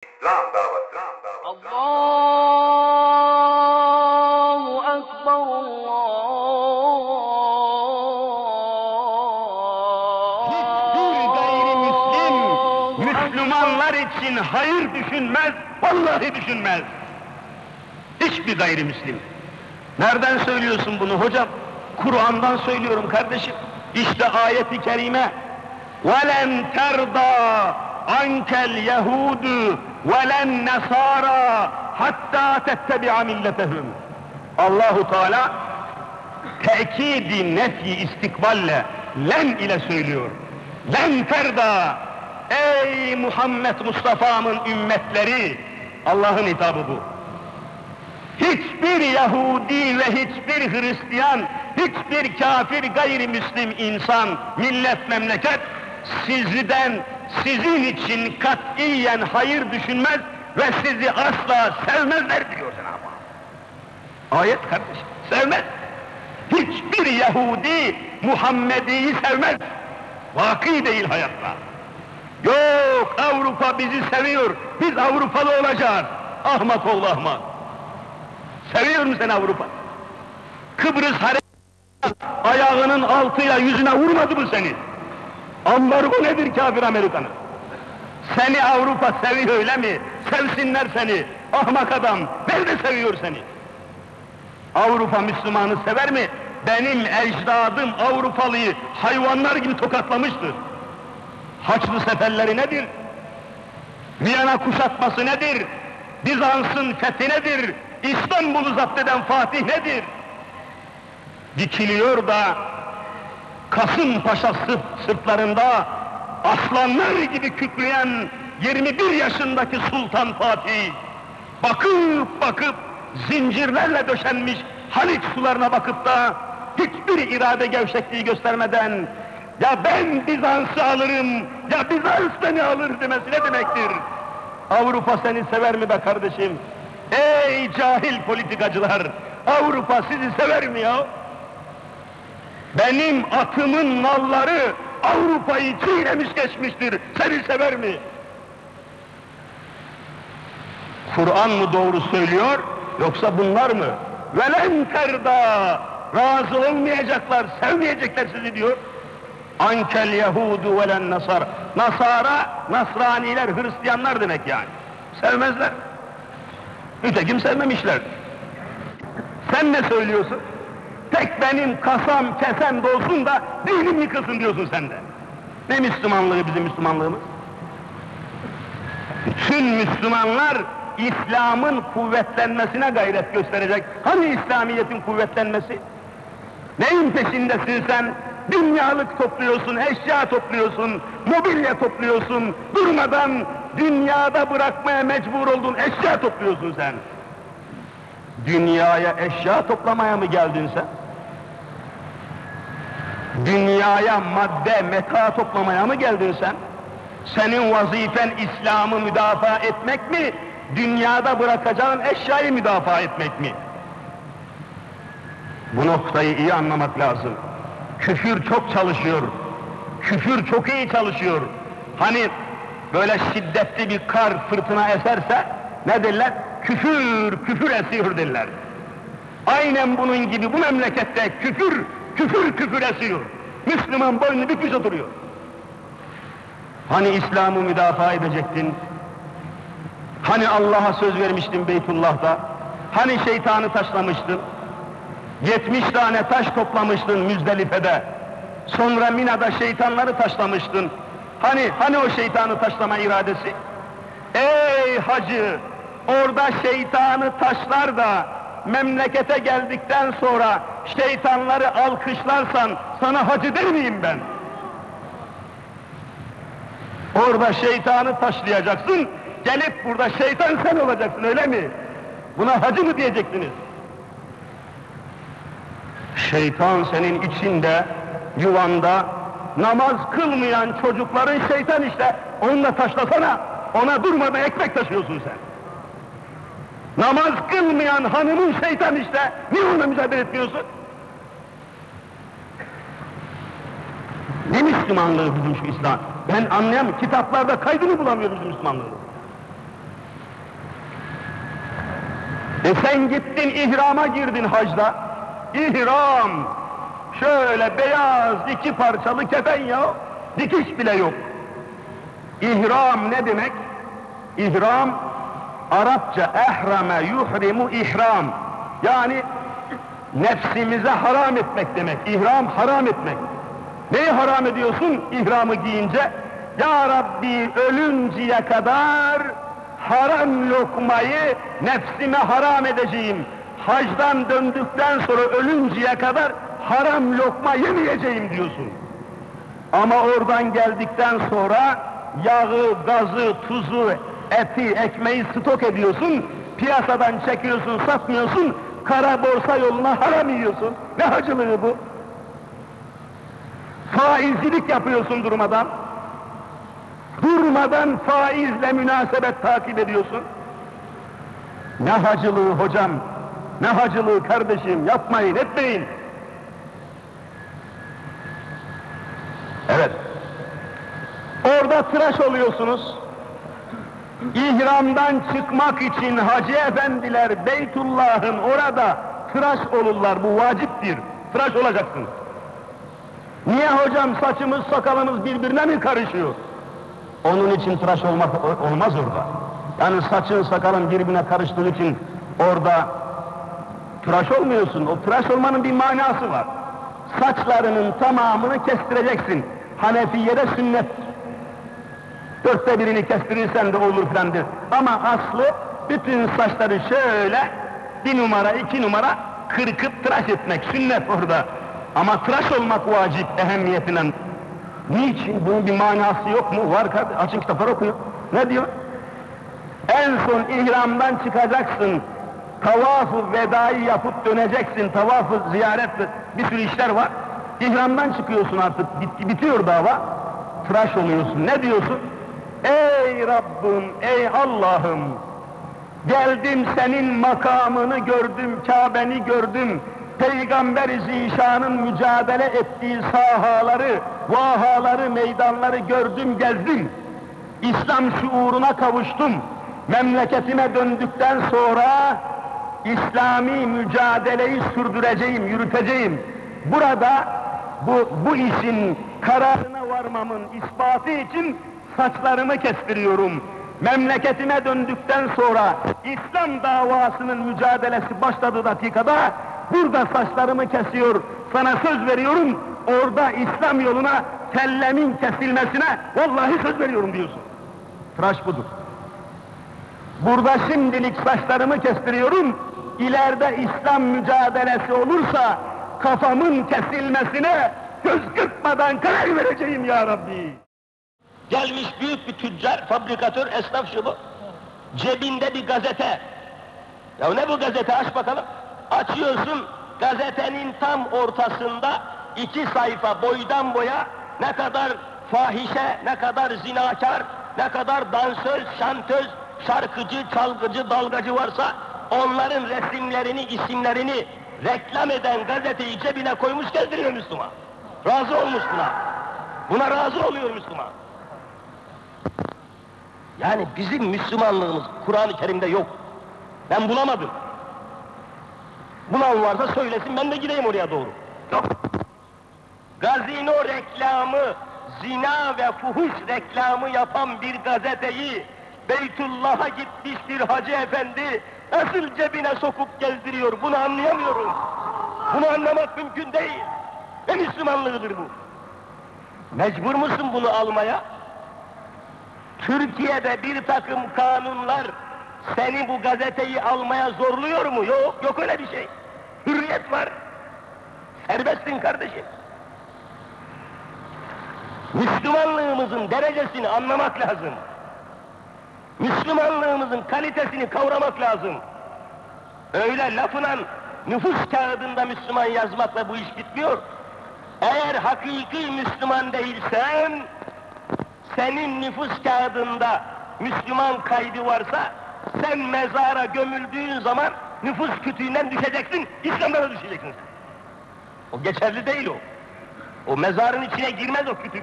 Allahu Ekber, hiçbir Müslim Müslümanlar için hayır düşünmez, vallahi düşünmez. Hiçbir gayrimüslim. Nereden söylüyorsun bunu hocam? Kur'an'dan söylüyorum kardeşim. İşte ayet-i kerime. وَلَنْ تَرْضَى عَنْكَ الْيَهُودُ وَلَنْ نَصَارَى حَتَّى تَتَّبِعَ مِلَّتَهُمْ. Allah-u Teala tekidi nefyi istikballe len ile söylüyor. لَنْ تَرْضَى. Ey Muhammed Mustafa'nın ümmetleri, Allah'ın hitabı bu. Hiçbir Yahudi ve hiçbir Hristiyan, hiçbir kafir, gayrimüslim insan, millet, memleket sizden, sizin için katiyen hayır düşünmez ve sizi asla sevmezler diyor Cenab-ı Hak. Ayet kardeşim, sevmez. Hiçbir Yahudi Muhammedi'yi sevmez. Vakı değil hayatla. Yok, Avrupa bizi seviyor, biz Avrupalı olacağız. Ahmak oğlu ahmak. Seviyor musun Avrupa? Kıbrıs harekatı ayağının altıyla yüzüne vurmadı mı seni? Ambargo nedir kafir Amerikan'ın? Seni Avrupa seviyor öyle mi? Sevsinler seni, ahmak adam, ben de seviyor seni. Avrupa Müslümanı sever mi? Benim ecdadım Avrupalıyı hayvanlar gibi tokatlamıştır. Haçlı seferleri nedir? Viyana kuşatması nedir? Bizans'ın fethi nedir? İstanbul'u zapt eden Fatih nedir? Dikiliyor da Kasımpaşa sırtlarında aslanlar gibi kükreyen 21 yaşındaki Sultan Fatih, bakıp bakıp zincirlerle döşenmiş Haliç sularına bakıp da hiçbir irade gevşekliği göstermeden ya ben Bizans'ı alırım ya Bizans beni alır demesi ne demektir? Avrupa seni sever mi be kardeşim? Ey cahil politikacılar! Avrupa sizi sever mi ya? Benim atımın malları Avrupa'yı çiğnemiş geçmiştir. Seni sever mi? Kur'an mı doğru söylüyor yoksa bunlar mı? Velen terda, razı olmayacaklar, sevmeyecekler sizi diyor. Ankel Yahudu velen Nasar. Nasara, Nasraniler, Hristiyanlar demek yani. Sevmezler. Nitekim sevmemişler. Sen ne söylüyorsun? Tek benim kasam kesem dolsun da dinim yıkılsın diyorsun sen de. Ne Müslümanlığı bizim Müslümanlığımız? Bütün Müslümanlar İslam'ın kuvvetlenmesine gayret gösterecek. Hani İslamiyet'in kuvvetlenmesi? Neyin peşindesin sen? Dünyalık topluyorsun, eşya topluyorsun, mobilya topluyorsun, durmadan dünyada bırakmaya mecbur olduğun eşya topluyorsun sen. Dünyaya eşya toplamaya mı geldin sen? Dünyaya madde, meta toplamaya mı geldin sen? Senin vazifen İslam'ı müdafaa etmek mi? Dünyada bırakacağın eşyayı müdafaa etmek mi? Bu noktayı iyi anlamak lazım. Küfür çok çalışıyor. Küfür çok iyi çalışıyor. Hani böyle şiddetli bir kar, fırtına eserse ne derler? Küfür esiyor derler. Aynen bunun gibi bu memlekette küfür esiyor. Müslüman boynu bükmüş oturuyor. Hani İslam'ı müdafaa edecektin? Hani Allah'a söz vermiştin Beytullah'da? Hani şeytanı taşlamıştın? 70 tane taş toplamıştın Müzdelife'de. Sonra Mina'da şeytanları taşlamıştın. Hani o şeytanı taşlama iradesi? Ey hacı! Orada şeytanı taşlar da memlekete geldikten sonra şeytanları alkışlarsan sana hacı der miyim ben? Orada şeytanı taşlayacaksın, gelip burada şeytan sen olacaksın öyle mi? Buna hacı mı diyecektiniz? Şeytan senin içinde, yuvanda, namaz kılmayan çocukların şeytan işte, onunla taşlasana, ona durmadan ekmek taşıyorsun sen. Namaz kılmayan hanımın şeytan işte, niye onunla mücadele etmiyorsun? Ne Müslümanlığı bizim şu İslam? Ben anlayamıyorum, kitaplarda kaydını bulamıyoruz Müslümanlığı. Sen gittin ihrama girdin hacda. İhram! Şöyle beyaz iki parçalı kefen ya, dikiş bile yok. İhram ne demek? İhram, Arapça ehrame yuhrimu ihram. Yani nefsimize haram etmek demek. İhram haram etmek. Neyi haram ediyorsun? İhramı giyince, ya Rabbi ölünceye kadar haram lokmayı nefsime haram edeceğim. Hacdan döndükten sonra ölünceye kadar haram lokma yemeyeceğim diyorsun. Ama oradan geldikten sonra yağı, gazı, tuzu, eti, ekmeği stok ediyorsun, piyasadan çekiyorsun, satmıyorsun, kara borsa yoluna haram yiyorsun. Ne hacılığı bu? Faizcilik yapıyorsun durmadan. Durmadan faizle münasebet takip ediyorsun. Ne hacılığı hocam, ne hacılığı kardeşim, yapmayın, etmeyin. Evet, orada tıraş oluyorsunuz. İhramdan çıkmak için hacı efendiler Beytullah'ın orada tıraş olurlar, bu vaciptir, tıraş olacaksın. Niye hocam, saçımız sakalımız birbirine mi karışıyor? Onun için tıraş olmak olmaz orada. Yani saçın sakalın birbirine karıştığı için orada tıraş olmuyorsun. O tıraş olmanın bir manası var. Saçlarının tamamını kestireceksin. Hanefiye'de sünnet. 1/4'ünü kestirirsen de olur filandır. Ama aslı bütün saçları şöyle 1 numara 2 numara kırkıp tıraş etmek sünnet orada. Ama tıraş olmak vacip ehemmiyetinden. Niçin? Bunun bir manası yok mu? Var kardeş, açın kitapları okuyun. Ne diyor? En son ihramdan çıkacaksın, tavaf-ı vedayı yapıp döneceksin, tavaf-ı ziyaret, bir sürü işler var. İhramdan çıkıyorsun artık, bitiyor dava, tıraş oluyorsun. Ne diyorsun? Ey Rabbim, ey Allah'ım! Geldim senin makamını gördüm, Kabe'ni gördüm. Peygamber-i Zişan'ın mücadele ettiği sahaları, vahaları, meydanları gördüm, gezdim. İslam şuuruna kavuştum. Memleketime döndükten sonra İslami mücadeleyi sürdüreceğim, yürüteceğim. Burada bu işin kararına varmamın ispatı için saçlarımı kestiriyorum. Memleketime döndükten sonra İslam davasının mücadelesi başladığı dakikada burada saçlarımı kesiyor, sana söz veriyorum, orada İslam yoluna kellemin kesilmesine vallahi söz veriyorum diyorsun. Tıraş budur. Burada şimdilik saçlarımı kestiriyorum, ileride İslam mücadelesi olursa kafamın kesilmesine göz kırpmadan karar vereceğim ya Rabbi. Gelmiş büyük bir tüccar, fabrikatör, esnaf şu bu. Cebinde bir gazete. Ya ne bu gazete, aç bakalım. Açıyorsun, gazetenin tam ortasında 2 sayfa boydan boya ne kadar fahişe, ne kadar zinakar, ne kadar dansöz, şantöz, şarkıcı, çalgıcı, dalgacı varsa onların resimlerini, isimlerini reklam eden gazeteyi cebine koymuş gezdiriyor Müslüman. Razı olmuş buna. Buna razı oluyor Müslüman. Yani bizim Müslümanlığımız Kur'an-ı Kerim'de yok. Ben bulamadım. Bulan varsa söylesin, ben de gideyim oraya doğru. Yok. Gazino reklamı, zina ve fuhuş reklamı yapan bir gazeteyi Beytullah'a gitmiş bir hacı efendi nasıl cebine sokup gezdiriyor, bunu anlayamıyorum. Bunu anlamak mümkün değil. Ne Müslümanlığıdır bu? Mecbur musun bunu almaya? Türkiye'de bir takım kanunlar seni bu gazeteyi almaya zorluyor mu? Yok, yok öyle bir şey. Hürriyet var. Serbestsin kardeşim. Müslümanlığımızın derecesini anlamak lazım. Müslümanlığımızın kalitesini kavramak lazım. Öyle lafınan nüfus kağıdında Müslüman yazmakla bu iş bitmiyor. Eğer hakiki Müslüman değilsen, senin nüfus kağıdında Müslüman kaydı varsa, sen mezara gömüldüğün zaman nüfus kütüğünden düşeceksin, İslam'dan da düşeceksin. O geçerli değil o. O mezarın içine girmez o kütük.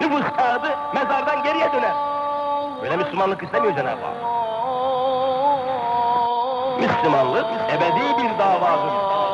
Nüfus kağıdı mezardan geriye döner. Böyle Müslümanlık istemiyor Cenab-ı Hak. Müslümanlık ebedi bir davadır.